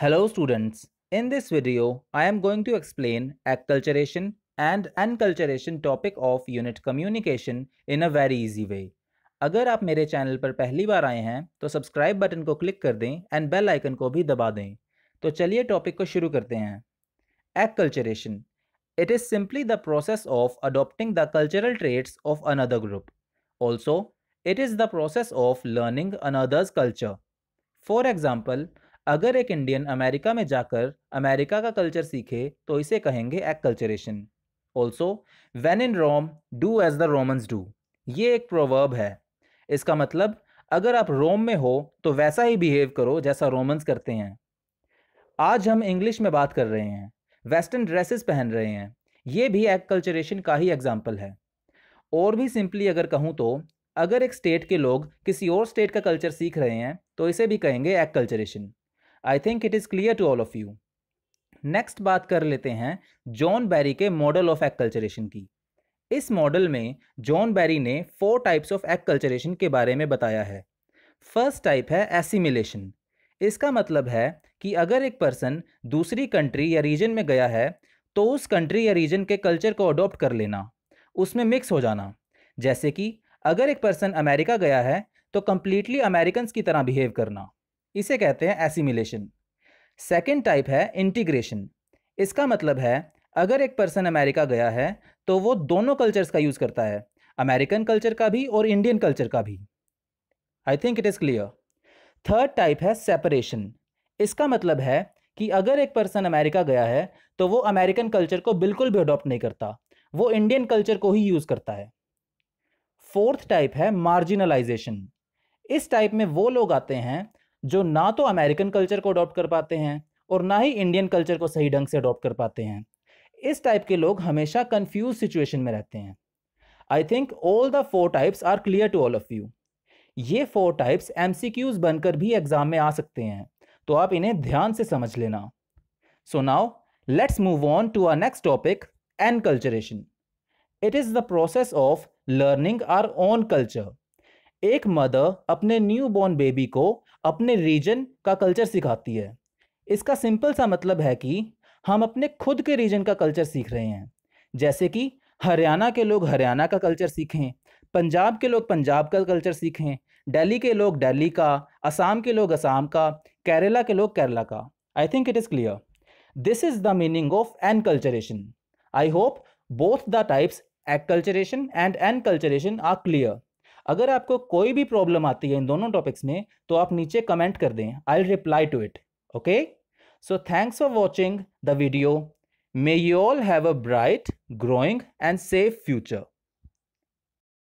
Hello students, in this video, I am going to explain acculturation and enculturation topic of unit communication in a very easy way. अगर आप मेरे channel पर पहली बार आए हैं तो सब्सक्राइब बटन को क्लिक कर दें एंड बेल आइकन को भी दबा दें। तो चलिए टॉपिक को शुरू करते हैं। Acculturation. It is simply the process of adopting the cultural traits of another group. Also, it is the process of learning another's culture. For example, अगर एक इंडियन अमेरिका में जाकर अमेरिका का कल्चर सीखे तो इसे कहेंगे acculturation. Also when in Rome do as the Romans do, ये एक प्रोवर्ब है। इसका मतलब अगर आप रोम में हो तो वैसा ही बिहेव करो जैसा रोमन्स करते हैं। आज हम इंग्लिश में बात कर रहे हैं, वेस्टर्न ड्रेसेस पहन रहे हैं, ये भी एक्कल्चरेशन का ही एग्जाम्पल है। और भी सिंपली अगर कहूँ तो अगर एक स्टेट के लोग किसी और स्टेट का कल्चर सीख रहे हैं तो इसे भी कहेंगे acculturation. I think it is clear to all of you. Next बात कर लेते हैं जॉन बेरी के मॉडल ऑफ एक्कल्चरेशन की। इस मॉडल में जॉन बेरी ने 4 टाइप्स ऑफ एक्कल्चरेशन के बारे में बताया है। फर्स्ट टाइप है एसिमिलेशन। इसका मतलब है कि अगर एक पर्सन दूसरी कंट्री या रीजन में गया है तो उस कंट्री या रीजन के कल्चर को अडॉप्ट कर लेना, उसमें मिक्स हो जाना। जैसे कि अगर एक पर्सन अमेरिका गया है तो कंप्लीटली अमेरिकन्स की तरह बिहेव करना, इसे कहते हैं एसिमिलेशन। सेकेंड टाइप है इंटीग्रेशन। इसका मतलब है अगर एक पर्सन अमेरिका गया है तो वो दोनों कल्चर्स का यूज़ करता है, अमेरिकन कल्चर का भी और इंडियन कल्चर का भी। I think it is clear. Third type है सेपरेशन। इसका मतलब है कि अगर एक पर्सन अमेरिका गया है तो वो अमेरिकन कल्चर को बिल्कुल भी अडॉप्ट नहीं करता, वो इंडियन कल्चर को ही यूज़ करता है। फोर्थ टाइप है मार्जिनलाइजेशन। इस टाइप में वो लोग आते हैं जो ना तो अमेरिकन कल्चर को अडॉप्ट कर पाते हैं और ना ही इंडियन कल्चर को सही ढंग से अडॉप्ट कर पाते हैं। इस टाइप के लोग हमेशा कंफ्यूज सिचुएशन में रहते हैं। I think all the 4 types are clear to all of you. ये 4 टाइप्स MCQs बनकर भी एग्जाम में आ सकते हैं, तो आप इन्हें ध्यान से समझ लेना। So now let's move on to our next topic, enculturation. It is the process of learning our own culture. एक मदर अपने न्यू बॉर्न बेबी को अपने रीजन का कल्चर सिखाती है। इसका सिंपल सा मतलब है कि हम अपने खुद के रीजन का कल्चर सीख रहे हैं। जैसे कि हरियाणा के लोग हरियाणा का कल्चर सीखें, पंजाब के लोग पंजाब का कल्चर सीखें, दिल्ली के लोग दिल्ली का, असम के लोग असम का, केरला के लोग केरला का। I think it is clear. This is the meaning of enculturation. I hope both the types acculturation and enculturation are clear. अगर आपको कोई भी प्रॉब्लम आती है इन दोनों टॉपिक्स में तो आप नीचे कमेंट कर दें, I will reply to it. Okay, Okay, so thanks for watching the video. May you all have a bright, growing and safe future.